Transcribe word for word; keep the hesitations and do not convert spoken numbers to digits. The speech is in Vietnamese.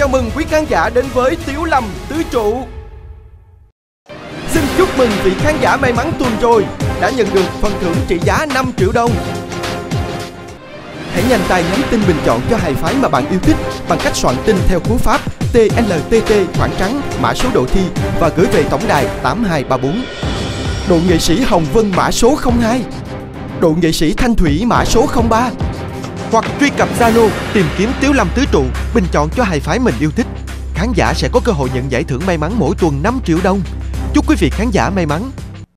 Chào mừng quý khán giả đến với Tiếu Lâm Tứ Trụ. Xin chúc mừng vị khán giả may mắn tuần rồi đã nhận được phần thưởng trị giá năm triệu đồng. Hãy nhanh tay nhắn tin bình chọn cho hài phái mà bạn yêu thích bằng cách soạn tin theo cú pháp tê en tê tê khoảng trắng mã số đội thi và gửi về tổng đài tám hai ba bốn. Đội nghệ sĩ Hồng Vân mã số không hai, đội nghệ sĩ Thanh Thủy mã số không ba. Hoặc truy cập Zalo tìm kiếm Tiếu Lâm Tứ Trụ, bình chọn cho hài phái mình yêu thích. Khán giả sẽ có cơ hội nhận giải thưởng may mắn mỗi tuần năm triệu đồng. Chúc quý vị khán giả may mắn.